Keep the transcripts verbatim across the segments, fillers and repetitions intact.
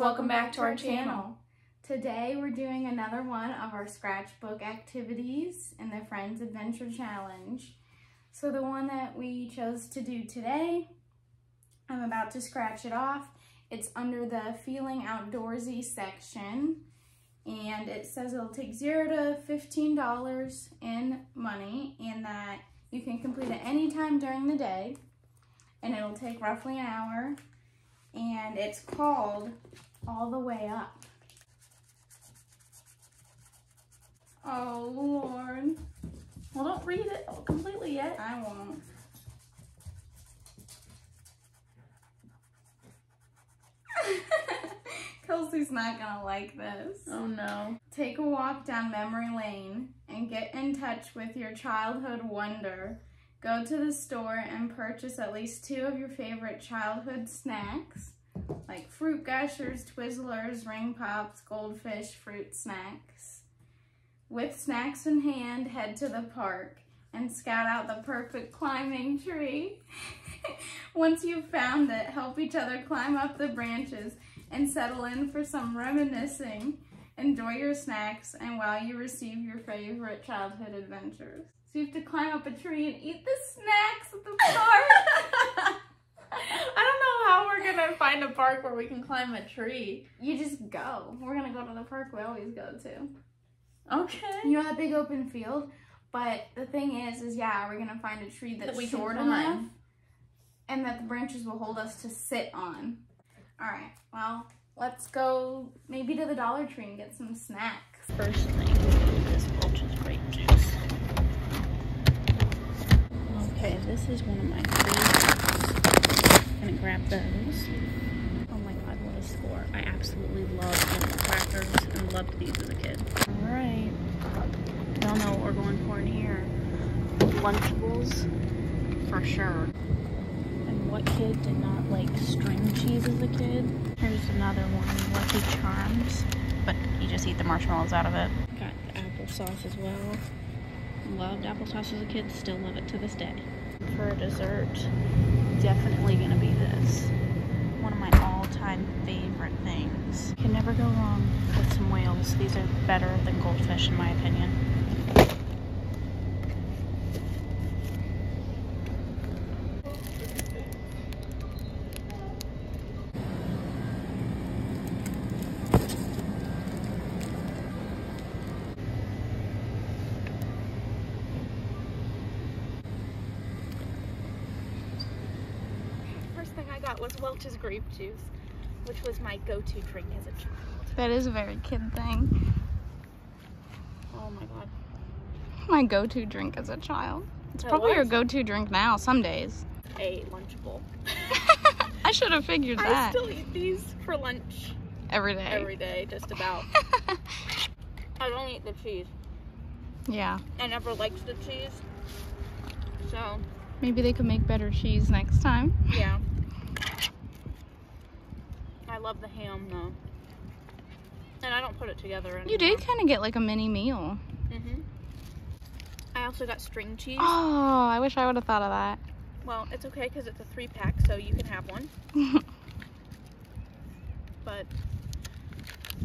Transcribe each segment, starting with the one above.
welcome back to our channel. Today we're doing another one of our scratchbook activities in the Friends Adventure Challenge. So the one that we chose to do today, I'm about to scratch it off. It's under the Feeling Outdoorsy section, and it says it'll take zero to fifteen dollars in money, and that you can complete it anytime during the day, and it'll take roughly an hour, and it's called All the Way Up. Oh, Lord. Well, don't read it completely yet. I won't. Kelsey's not gonna like this. Oh no. Take a walk down memory lane and get in touch with your childhood wonder. Go to the store and purchase at least two of your favorite childhood snacks, like Fruit Gushers, Twizzlers, Ring Pops, Goldfish, fruit snacks. With snacks in hand, head to the park and scout out the perfect climbing tree. Once you've found it, help each other climb up the branches and settle in for some reminiscing. Enjoy your snacks and while you receive your favorite childhood adventures. So you have to climb up a tree and eat the snacks at the park. I don't know how we're gonna find a park where we can climb a tree. You just go. We're gonna go to the park we always go to. Okay. You know that big open field? But the thing is, is yeah, we're gonna find a tree that's that we short enough and that the branches will hold us to sit on. All right, well, let's go maybe to the Dollar Tree and get some snacks. First thing is Welch's grape juice. Okay, this is one of my favorites. I'm gonna grab those. Oh my God, what a score. I absolutely loved the crackers and loved these as a kid. All right, y'all know what we're going for in here. Lunchables, for sure. What kid did not like string cheese as a kid? Here's another one, Lucky Charms, but you just eat the marshmallows out of it. Got the applesauce as well. Loved applesauce as a kid, still love it to this day. For a dessert, definitely gonna be this. One of my all-time favorite things. Can never go wrong with some whales. These are better than goldfish in my opinion. Was Welch's grape juice, which was my go-to drink as a child. That is a very kid thing. Oh my God. My go-to drink as a child. It's that probably was your go-to drink now some days. A Lunchable. I should have figured that. I still eat these for lunch. Every day. Every day, just about. I don't eat the cheese. Yeah. I never liked the cheese. So. Maybe they could make better cheese next time. Yeah. I love the ham though, and I don't put it together anymore. You did kind of get like a mini meal. Mm-hmm. I also got string cheese. Oh, I wish I would have thought of that. Well, it's okay because it's a three pack, so you can have one. But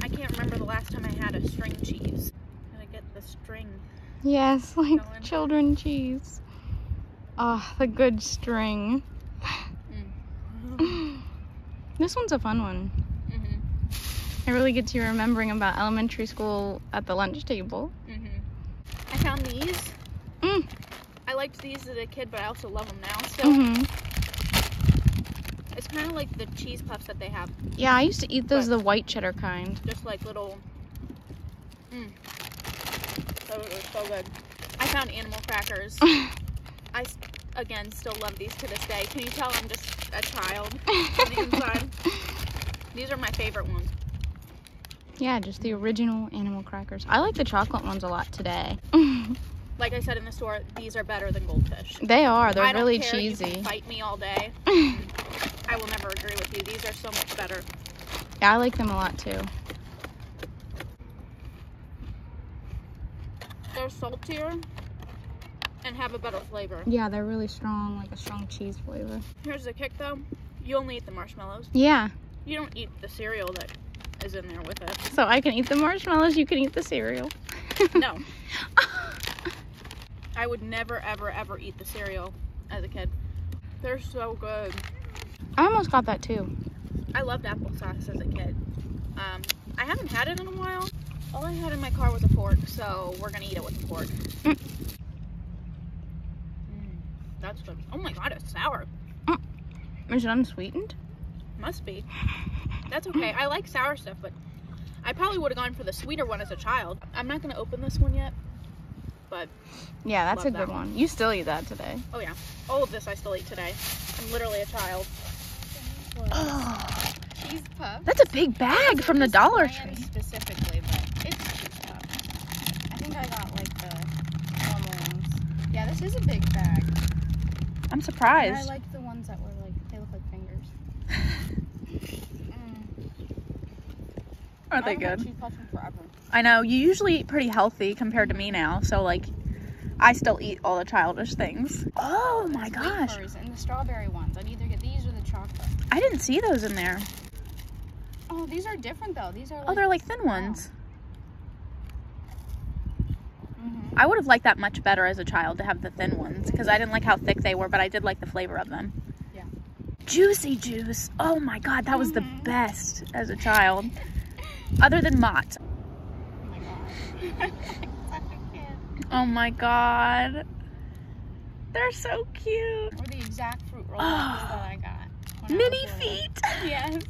I can't remember the last time I had a string cheese. I'm gonna get the string. Yes, like going. Children cheese. Ah, oh, the good string. This one's a fun one. Mm-hmm. It really gets you remembering about elementary school at the lunch table. Mm-hmm. I found these. Mm. I liked these as a kid, but I also love them now. So mm-hmm. It's kind of like the cheese puffs that they have. Yeah, I used to eat those, but the white cheddar kind. Just like little. Mm. Those are so good. I found animal crackers. I. Again, still love these to this day. Can you tell I'm just a child on the inside? These are my favorite ones. Yeah, just the original animal crackers. I like the chocolate ones a lot today. Like I said in the store, these are better than goldfish. They are. They're I don't really care. Cheesy. You can fight me all day. I will never agree with you. These are so much better. Yeah, I like them a lot too. They're saltier and have a better flavor. Yeah, they're really strong, like a strong cheese flavor. Here's the kick though, you only eat the marshmallows. Yeah. You don't eat the cereal that is in there with us. So I can eat the marshmallows, you can eat the cereal. No. I would never, ever, ever eat the cereal as a kid. They're so good. I almost got that too. I loved applesauce as a kid. Um, I haven't had it in a while. All I had in my car was a fork, so we're gonna eat it with a fork. Mm. Mm, that's good. Oh my God, it's sour. Mm. Is it unsweetened? Must be. That's okay. I like sour stuff, but I probably would have gone for the sweeter one as a child. I'm not gonna open this one yet, but yeah, that's a good one. You still eat that today? Oh yeah, all of this I still eat today. I'm literally a child. Oh, cheese puffs. That's a big bag from the Dollar Tree. Specifically, but it's cheese puffs. I think I got like the normal ones. Yeah, this is a big bag. I'm surprised. And I like the ones that were like, they look like fingers. Are they good? I know, you usually eat pretty healthy compared to me now, so like I still eat all the childish things. Oh my gosh. And the strawberry ones. I'd either get these or the chocolate. I didn't see those in there. Oh, these are different though. These are like, oh, they're like thin ones. Mm-hmm. I would have liked that much better as a child to have the thin ones because I didn't like how thick they were, but I did like the flavor of them. Yeah. Juicy Juice. Oh my God, that was mm-hmm. the best as a child. Other than Mott. Oh my God. Such a kid. Oh my God. They're so cute. Or the exact fruit roll-ups oh. that I got. Mini feet. Yes.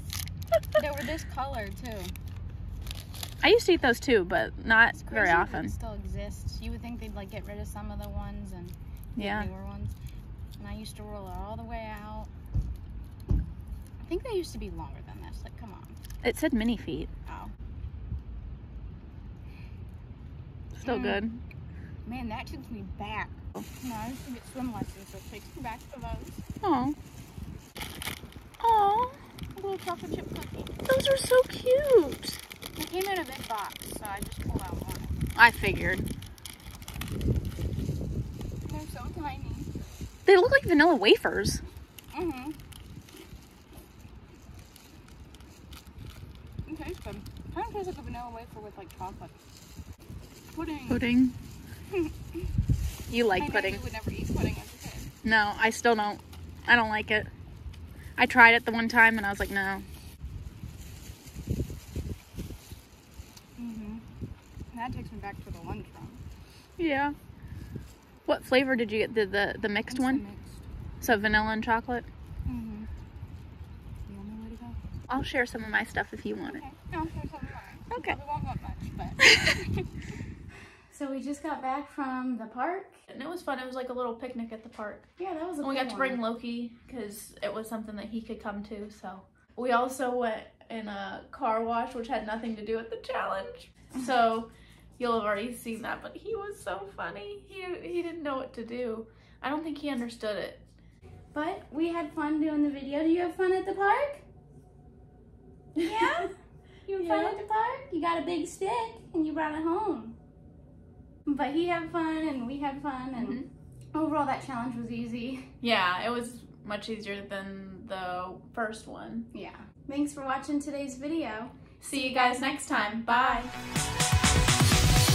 They were this color too. I used to eat those too, but not very often. They still exist. You would think they'd like get rid of some of the ones and yeah. the newer ones. And I used to roll it all the way out. I think they used to be longer than this. Like, come on. It said mini feet. Oh. Still mm. good. Man, that took me back. No, I used to get swim lessons, so it takes me back to those. Oh. Oh. A little chocolate chip cookie. Those are so cute. They came in a big box, so I just pulled out one. I figured. They're so tiny. They look like vanilla wafers. Mm-hmm. Taste them. Kind of tastes like a vanilla wafer with like chocolate. Pudding. Pudding. You like I pudding. I would never eat pudding as a kid. No, I still don't. I don't like it. I tried it the one time and I was like, no. Mm-hmm. That takes me back to the lunch room. Yeah. What flavor did you get? The the, the mixed That's one? The mixed. So vanilla and chocolate? I'll share some of my stuff if you want okay. it. I'll share some of mine. Okay. We won't want much, but. So we just got back from the park. And it was fun. It was like a little picnic at the park. Yeah, that was a and we got one. to bring Loki because it was something that he could come to. So we also went in a car wash, which had nothing to do with the challenge. So you'll have already seen that, but he was so funny. He, he didn't know what to do. I don't think he understood it. But we had fun doing the video. Do you have fun at the park? Yeah? You were yeah. fun at the park? You got a big stick and you brought it home. But he had fun and we had fun and mm-hmm. overall that challenge was easy. Yeah, it was much easier than the first one. Yeah. Thanks for watching today's video. See you guys next time. Bye.